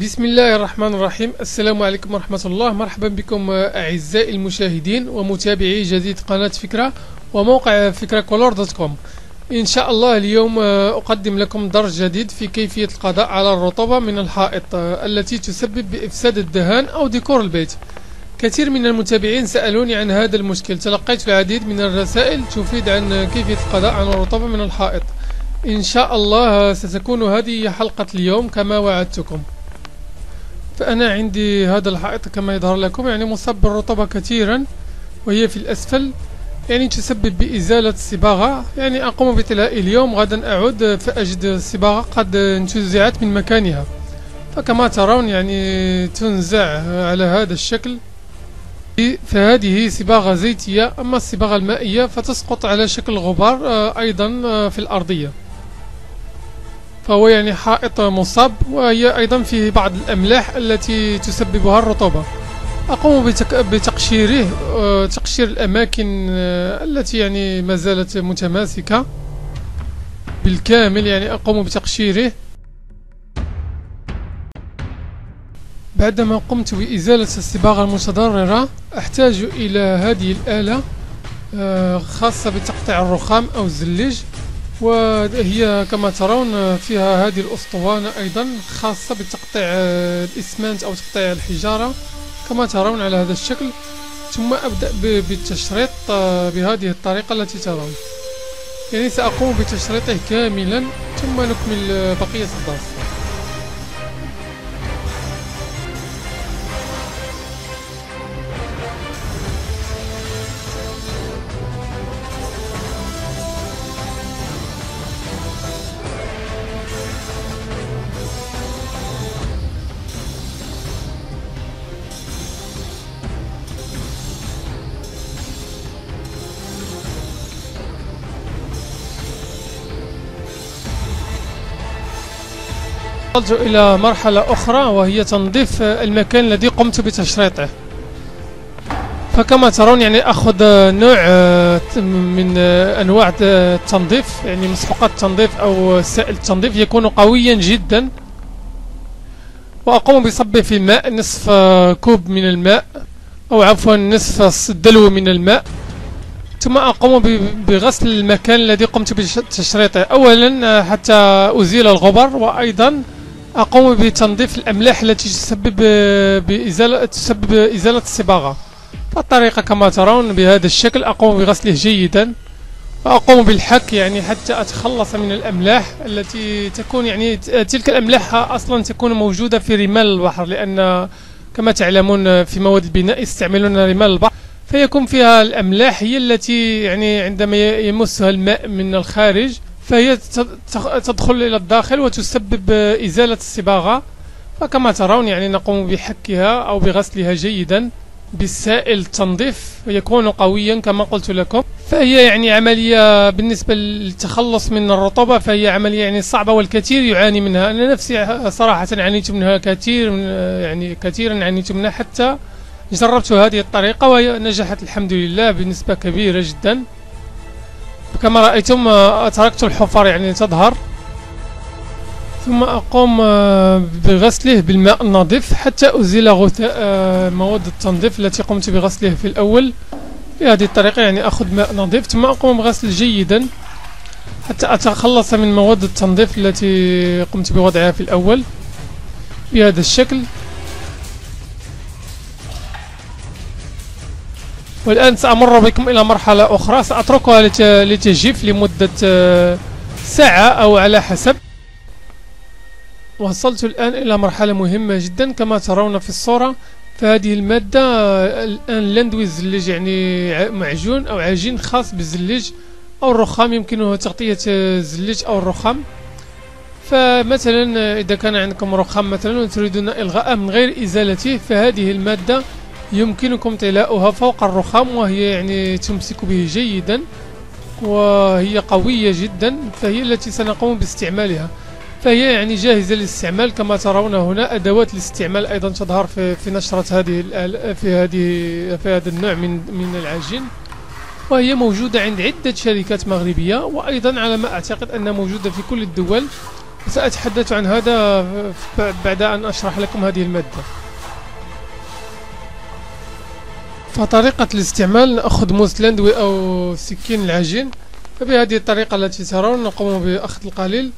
بسم الله الرحمن الرحيم. السلام عليكم ورحمة الله. مرحبا بكم أعزائي المشاهدين ومتابعي جديد قناة فكرة وموقع فكرة كولور .com. إن شاء الله اليوم أقدم لكم درس جديد في كيفية القضاء على الرطوبة من الحائط التي تسبب بإفساد الدهان أو ديكور البيت. كثير من المتابعين سألوني عن هذا المشكل. تلقيت العديد من الرسائل تفيد عن كيفية القضاء على الرطوبة من الحائط. إن شاء الله ستكون هذه حلقة اليوم كما وعدتكم. فأنا عندي هذا الحائط كما يظهر لكم يعني مصاب بالرطوبة كثيرا وهي في الأسفل، يعني تسبب بإزالة الصباغة. يعني أقوم بطلاء اليوم، غدا أعود فأجد الصباغة قد انتزعت من مكانها، فكما ترون يعني تنزع على هذا الشكل. فهذه صباغة زيتية، أما الصباغة المائية فتسقط على شكل غبار أيضا في الأرضية. فهو يعني حائط مصاب وهي أيضا فيه بعض الأملاح التي تسببها الرطوبة. أقوم بتقشيره، تقشير الأماكن التي يعني ما زالت متماسكة بالكامل، يعني أقوم بتقشيره. بعدما قمت بإزالة الصباغة المتضررة أحتاج إلى هذه الآلة خاصة بتقطيع الرخام أو الزليج، وهي كما ترون فيها هذه الأسطوانة أيضا خاصة بتقطيع الإسمنت أو تقطيع الحجارة كما ترون على هذا الشكل. ثم أبدأ بالتشريط بهذه الطريقة التي ترون، يعني سأقوم بتشريطه كاملا ثم نكمل بقية الدرس. وصلت إلى مرحلة أخرى وهي تنظيف المكان الذي قمت بتشريطه. فكما ترون يعني أخذ نوع من أنواع التنظيف، يعني مسحوقات التنظيف أو سائل التنظيف يكون قويا جدا، وأقوم بصبه في ماء، نصف كوب من الماء أو عفوا نصف دلو من الماء. ثم أقوم بغسل المكان الذي قمت بتشريطه أولا حتى أزيل الغبار، وأيضا أقوم بتنظيف الأملاح التي تسبب إزالة الصباغة. فالطريقة كما ترون بهذا الشكل، أقوم بغسله جيدا وأقوم بالحك يعني حتى أتخلص من الأملاح التي تكون، يعني تلك الأملاح أصلا تكون موجودة في رمال البحر، لأن كما تعلمون في مواد البناء يستعملون رمال البحر، فيكون فيها الأملاح هي التي يعني عندما يمسها الماء من الخارج فهي تدخل إلى الداخل وتسبب إزالة الصباغة. فكما ترون يعني نقوم بحكها أو بغسلها جيدا بالسائل التنظيف، يكون قويا كما قلت لكم. فهي يعني عملية بالنسبة للتخلص من الرطوبة، فهي عملية يعني صعبة والكثير يعاني منها. أنا نفسي صراحة عانيت منها كثير، يعني كثيرا عانيت منها، حتى جربت هذه الطريقة ونجحت الحمد لله بنسبة كبيرة جدا. كما رأيتم تركت الحفر يعني تظهر، ثم أقوم بغسله بالماء النظيف حتى أزيل غثاء مواد التنظيف التي قمت بغسله في الأول. بهذه الطريقة يعني أخذ ماء نظيف ثم أقوم بغسل جيدا حتى أتخلص من مواد التنظيف التي قمت بوضعها في الأول بهذا الشكل. والآن سأمر بكم إلى مرحلة أخرى، سأتركها لتجف لمدة ساعة أو على حسب. وصلت الآن إلى مرحلة مهمة جدا كما ترون في الصورة. فهذه المادة الآن لاندوي الزليج، يعني معجون أو عجين خاص بالزليج أو الرخام، يمكنه تغطية الزليج أو الرخام. فمثلا إذا كان عندكم رخام مثلا وتريدون إلغاءه من غير إزالته، فهذه المادة يمكنكم طلاؤها فوق الرخام، وهي يعني تمسك به جيدا وهي قوية جدا، فهي التي سنقوم باستعمالها. فهي يعني جاهزة للاستعمال كما ترون هنا. أدوات الاستعمال أيضا تظهر في نشرة هذه في هذا النوع من العجين، وهي موجودة عند عدة شركات مغربية، وأيضا على ما أعتقد أنها موجودة في كل الدول. سأتحدث عن هذا بعد أن أشرح لكم هذه المادة. فطريقة الاستعمال: نأخذ موس لاندوي أو سكين العجين، فبهذه الطريقة التي ترون نقوم بأخذ القليل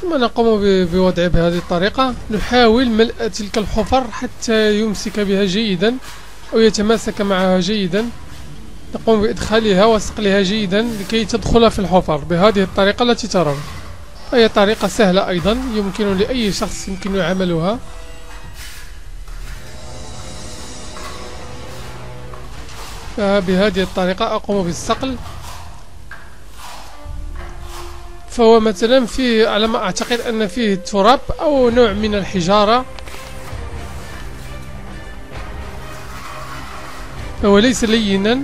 ثم نقوم بوضعه بهذه الطريقة. نحاول ملء تلك الحفر حتى يمسك بها جيدا أو يتماسك معها جيدا. نقوم بإدخالها وصقلها جيدا لكي تدخل في الحفر بهذه الطريقة التي ترون، هي طريقة سهلة أيضا يمكن لأي شخص يمكن عملها. فبهذه الطريقة أقوم بالصقل. فهو مثلا فيه على ما أعتقد أن فيه تراب أو نوع من الحجارة، فهو ليس لينا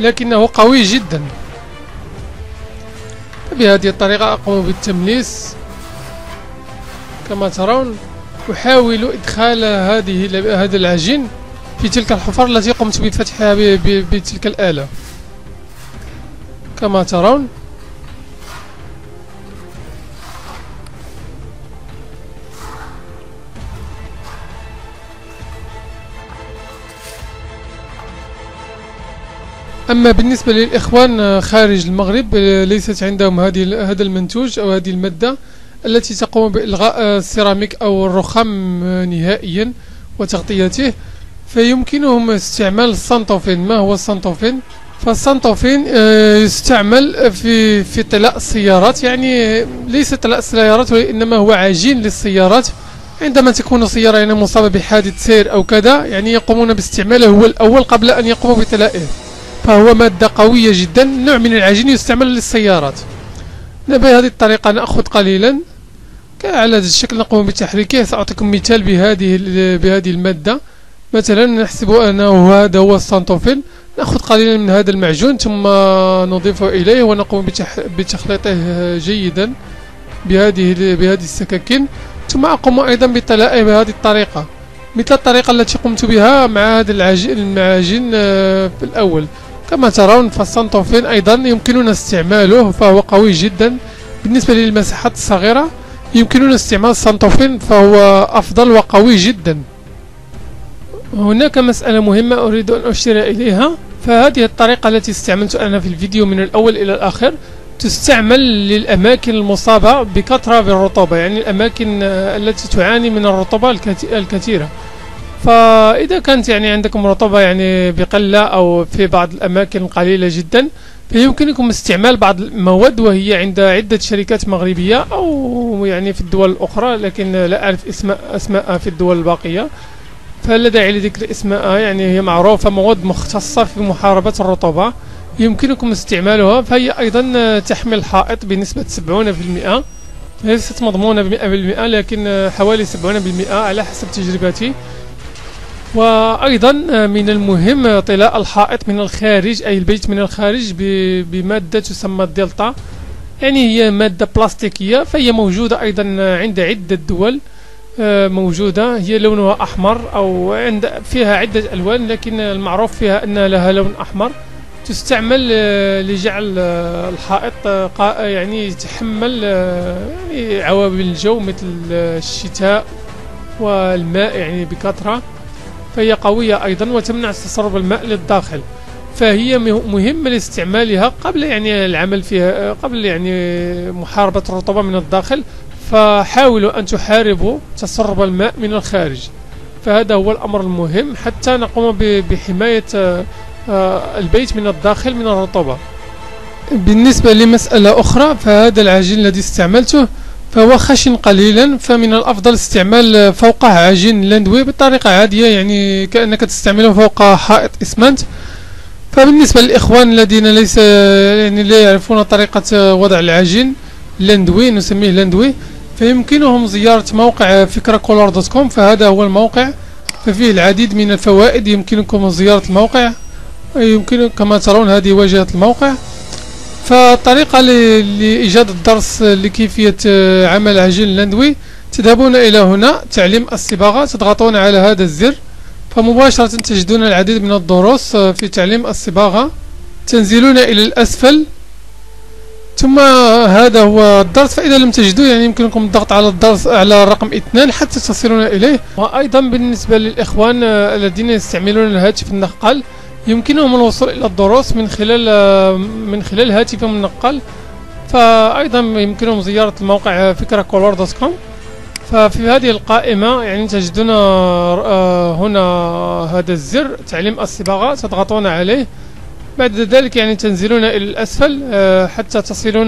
لكنه قوي جدا. بهذه الطريقة أقوم بالتمليس كما ترون. أحاول إدخال هذا العجين في تلك الحفر التي قمت بفتحها بتلك الآلة كما ترون. أما بالنسبة للإخوان خارج المغرب، ليست عندهم هذا المنتوج أو هذه المادة التي تقوم بإلغاء السيراميك أو الرخام نهائيا وتغطيته، فيمكنهم استعمال السانتوفين. ما هو السانتوفين؟ فالسانتوفين يستعمل في طلاء السيارات، يعني ليس طلاء السيارات وإنما هو عجين للسيارات. عندما تكون السيارة يعني مصابة بحادث سير أو كذا، يعني يقومون باستعماله هو الأول قبل أن يقوموا بطلائه، فهو مادة قوية جدا، نوع من العجين يستعمل للسيارات. بهذه الطريقة نأخذ قليلا على هذا الشكل نقوم بتحريكه. سأعطيكم مثال بهذه المادة. مثلا نحسب أنه هذا هو السانتوفين، نأخذ قليلا من هذا المعجون ثم نضيفه إليه ونقوم بتخليطه جيدا بهذه السكاكين، ثم أقوم أيضا بطلائه بهذه الطريقة مثل الطريقة التي قمت بها مع هذا العجين في الأول كما ترون. فالسانتوفين أيضا يمكننا استعماله، فهو قوي جدا. بالنسبة للمساحات الصغيرة يمكننا استعمال السانتوفين، فهو أفضل وقوي جدا. هناك مسألة مهمة أريد أن أشير إليها، فهذه الطريقة التي استعملت أنا في الفيديو من الأول إلى الآخر تستعمل للأماكن المصابة بكثرة بالرطوبة، يعني الأماكن التي تعاني من الرطوبة الكثيرة. فإذا كانت يعني عندكم رطوبة يعني بقلة أو في بعض الأماكن قليلة جدا، فيمكنكم استعمال بعض المواد وهي عند عدة شركات مغربية أو يعني في الدول الأخرى، لكن لا أعرف أسماءها في الدول الباقية، فلا داعي لذكر أسماءها، يعني هي معروفة، مواد مختصة في محاربة الرطوبة يمكنكم استعمالها. فهي أيضا تحمي الحائط بنسبة 70%، ليست مضمونة 100% لكن حوالي 70% على حسب تجربتي. وأيضا من المهم طلاء الحائط من الخارج، أي البيت من الخارج، بمادة تسمى الدلتا، يعني هي مادة بلاستيكية، فهي موجودة أيضا عند عدة دول، موجودة، هي لونها أحمر أو فيها عدة ألوان، لكن المعروف فيها أن لها لون أحمر. تستعمل لجعل الحائط يعني يتحمل يعني عوامل الجو مثل الشتاء والماء يعني بكثرة، فهي قوية أيضا وتمنع تسرب الماء للداخل. فهي مهمة لاستعمالها قبل يعني العمل فيها، قبل يعني محاربة الرطوبة من الداخل، فحاولوا أن تحاربوا تسرب الماء من الخارج. فهذا هو الأمر المهم حتى نقوم بحماية البيت من الداخل من الرطوبة. بالنسبة لمسألة أخرى، فهذا العجين الذي استعملته فهو خشن قليلا، فمن الأفضل استعمال فوقه عجين لاندوي بطريقة عادية، يعني كأنك تستعمله فوق حائط إسمنت. فبالنسبة للإخوان الذين يعني لا يعرفون طريقة وضع العجين لاندوي، نسميه لاندوي، فيمكنهم زيارة موقع فكرة كولور .com، فهذا هو الموقع، ففيه العديد من الفوائد. يمكنكم زيارة الموقع، يمكن كما ترون هذه واجهة الموقع. فالطريقة لإيجاد الدرس لكيفية عمل عجين لاندوي، تذهبون إلى هنا تعليم الصباغة، تضغطون على هذا الزر، فمباشرة تجدون العديد من الدروس في تعليم الصباغة. تنزلون إلى الأسفل ثم هذا هو الضغط، فإذا لم تجدوه يعني يمكنكم الضغط على الضغط على الرقم 2 حتى تصلون إليه. وأيضا بالنسبة للإخوان الذين يستعملون الهاتف النقال يمكنهم الوصول إلى الدروس من خلال هاتفهم النقال، فأيضا يمكنهم زيارة الموقع فكرة كولور .com. ففي هذه القائمة يعني تجدون هنا هذا الزر تعليم الصباغة، تضغطون عليه، بعد ذلك يعني تنزلون إلى الأسفل حتى تصلون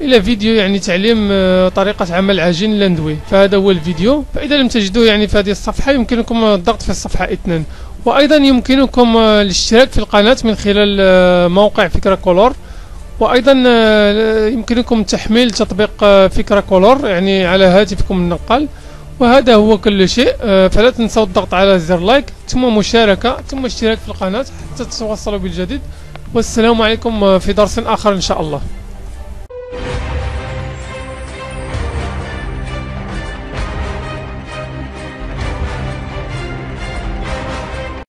إلى فيديو يعني تعليم طريقة عمل عجين لاندوي، فهذا هو الفيديو. فإذا لم تجدوه يعني في هذه الصفحة يمكنكم الضغط في الصفحة 2. وأيضا يمكنكم الاشتراك في القناة من خلال موقع فكرة كولور، وأيضا يمكنكم تحميل تطبيق فكرة كولور يعني على هاتفكم النقال. وهذا هو كل شيء، فلا تنسوا الضغط على زر لايك ثم مشاركة ثم اشتراك في القناة حتى تتوصلوا بالجديد. والسلام عليكم في درس آخر إن شاء الله.